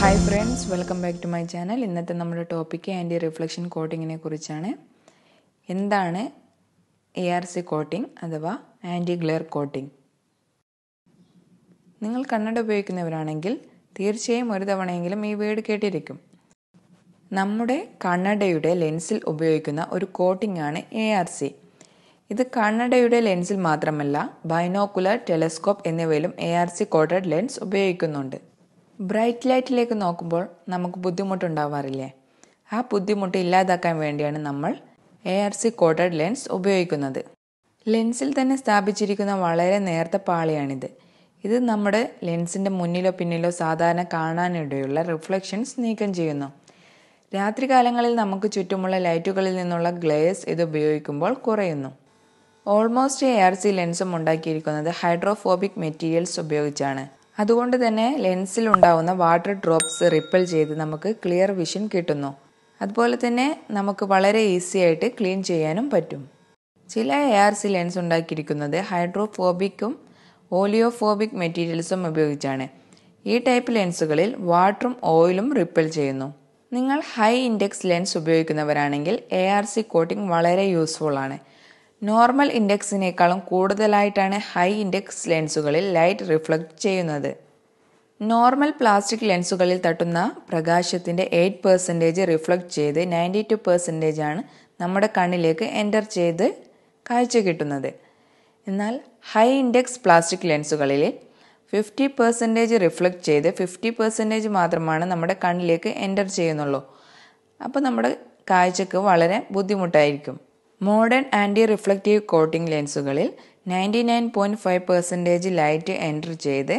Hi friends, welcome back to my channel. This is our topic anti-reflection coating. This is ARC coating, anti-glare coating. If you ARC. This is the lens of binocular, telescope, and ARC coated lens. Bright light is a ARC coated lens. Lens is the This is the lens in the Munilo Pinilo Sadana Kana Nidula reflections. രാത്രി കാലങ്ങളിൽ നമുക്ക് ചുറ്റുമുള്ള ലൈറ്റുകളിൽ നിന്നുള്ള glaze ഇത് ഉപയോഗിക്കുമ്പോൾ കുറയുന്നു. Almost ARC lens ഉണ്ടാക്കിയിരിക്കുന്നത് hydrophobic materials ഉപയോഗിച്ചാണ്. അതുകൊണ്ട് തന്നെ ലെൻസിൽ ഉണ്ടാവുന്ന വാട്ടർ ഡ്രോപ്സ് റിപ്പൽ ചെയ്ത് നമുക്ക് ക്ലിയർ വിഷൻ കിട്ടുന്നു. അതുപോലെ തന്നെ നമുക്ക് വളരെ ഈസി ആയിട്ട് ക്ലീൻ ചെയ്യാനും പറ്റും. ചില ARC ലെൻസ് ഉണ്ടാക്കിയിരിക്കുന്നത് ഹൈഡ്രോഫോബിക്കും ഓലിയോഫോബിക് മെറ്റീരിയൽസും ഉപയോഗിച്ചാണ്. ഈ ടൈപ്പ് ലെൻസുകളിൽ വാട്ടറും ഓയിലും റിപ്പൽ ചെയ്യുന്നു. നിങ്ങൾ high index lens ഉപയോഗിക്കുന്നവരാണെങ്കിൽ ARC coating വളരെ യൂസ്ഫുൾ ആണ്. നോർമൽ ഇൻഡെക്സിനേക്കാളും കൂടുതലായിട്ടാണ് high index ലെൻസുകളിൽ ലൈറ്റ് റിഫ്ലക്റ്റ് ചെയ്യുന്നത്. നോർമൽ പ്ലാസ്റ്റിക് ലെൻസുകളിൽ തട്ടുന്ന പ്രകാശത്തിന്റെ 8% റിഫ്ലക്റ്റ് ചെയ്ത് 92% ആണ് നമ്മുടെ കണ്ണിലേക്ക് എൻ്റർ ചെയ്ത് കാഴ്ച കിട്ടുന്നത്. എന്നാൽ high index പ്ലാസ്റ്റിക് ലെൻസുകളിൽ 50% reflect ചെയ്ത് 50% മാത്രമാണ് നമ്മുടെ കണ്ണിലേക്ക് എൻ്റർ ചെയ്യുന്നുള്ളൂ. അപ്പോൾ നമ്മുടെ കാഴ്ചക്ക് വളരെ ബുദ്ധിമുട്ടായിരിക്കും. മോഡേൺ ആൻറ്റി റിഫ്ലക്റ്റീവ് കോട്ടിംഗ് ലെൻസുകളിൽ 99.5% ലൈറ്റ് എൻ്റർ ചെയ്ത്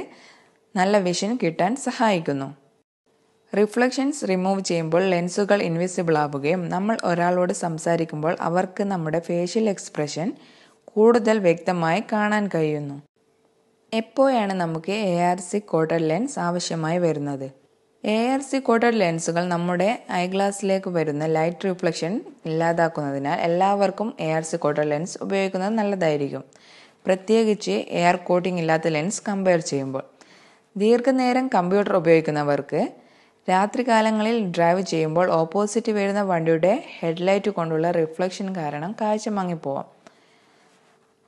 നല്ല വിഷൻ കിട്ടാൻ സഹായിക്കുന്നു. റിഫ്ലക്ഷൻസ് റിമൂവ് ചെയ്യുമ്പോൾ ലെൻസുകൾ ഇൻവിസിബിൾ ആവുകയും നമ്മൾ ഒരാളോട് സംസാരിക്കുമ്പോൾ അവർക്ക് നമ്മുടെ ഫേഷ്യൽ എക്സ്പ്രഷൻ കൂടുതൽ വ്യക്തമായി കാണാൻ കഴിയുന്നു. എപ്പോഴാണ് നമുക്ക് ARC കോട്ടഡ് ലെൻസ് ആവശ്യമായി വരുന്നത്? ARC കോട്ടഡ് ലെൻസുകൾ നമ്മുടെ ഐ ഗ്ലാസിലേക്ക് വരുന്ന ലൈറ്റ് റിഫ്ലക്ഷൻ ഇല്ലാതാക്കുന്നതിനാൽ എല്ലാവർക്കും ARC കോട്ടഡ് ലെൻസ് ഉപയോഗിക്കുന്നത് നല്ലതായിരിക്കും, പ്രത്യേകിച്ച് എയർ കോട്ടിംഗ് ഇല്ലാത്ത ലെൻസ് കമ്പയർ ചെയ്യുമ്പോൾ. ദീർഘനേരം കമ്പ്യൂട്ടർ ഉപയോഗിക്കുന്നവർക്ക് രാത്രികാലങ്ങളിൽ ഡ്രൈവ് ചെയ്യുമ്പോൾ ഓപ്പോസിറ്റ് വരുന്ന വണ്ടിയുടെ ഹെഡ്ലൈറ്റ് കൊണ്ടുള്ള റിഫ്ലക്ഷൻ കാരണം കാഴ്ച മങ്ങിപ്പോവാം.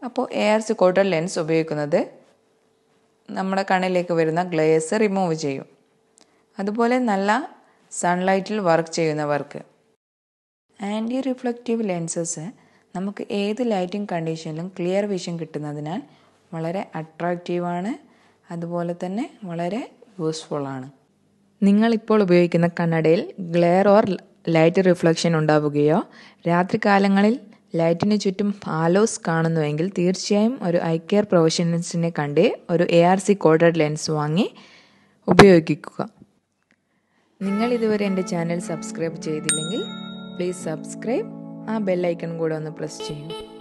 അപ്പോൾ ARC കോട്ടഡ് ലെൻസ് ഉപയോഗിക്കുന്നത് നമ്മുടെ കണ്ണിലേക്ക് വരുന്ന ഗ്ലേസ് റിമൂവ് ചെയ്യും. അതുപോലെ നല്ല സൺലൈറ്റിൽ വർക്ക് ചെയ്യുന്നവർക്ക് ആൻറ്റി റിഫ്ലക്റ്റീവ് ലെൻസസ് നമുക്ക് ഏത് ലൈറ്റിംഗ് കണ്ടീഷനിലും ക്ലിയർ വിഷൻ കിട്ടുന്നതിനാൽ വളരെ അട്രാക്റ്റീവാണ്, അതുപോലെ തന്നെ വളരെ യൂസ്ഫുള്ളാണ്. നിങ്ങളിപ്പോൾ ഉപയോഗിക്കുന്ന കണ്ണടയിൽ ഗ്ലെയർ ഓർ ലൈറ്റ് റിഫ്ലക്ഷൻ ഉണ്ടാവുകയോ രാത്രികാലങ്ങളിൽ ലൈറ്റിന് ചുറ്റും ഹാലോസ് കാണുന്നുവെങ്കിൽ തീർച്ചയായും ഒരു ഐ കെയർ പ്രൊഫഷണൽസിനെ കണ്ട് ഒരു ARC കോട്ടഡ് ലെൻസ് വാങ്ങി ഉപയോഗിക്കുക. നിങ്ങൾ ഇതുവരെ എൻ്റെ ചാനൽ സബ്സ്ക്രൈബ് ചെയ്തില്ലെങ്കിൽ പ്ലീസ് സബ്സ്ക്രൈബ്, ആ ബെൽ ഐക്കൺ കൂടെ ഒന്ന് പ്രസ് ചെയ്യൂ.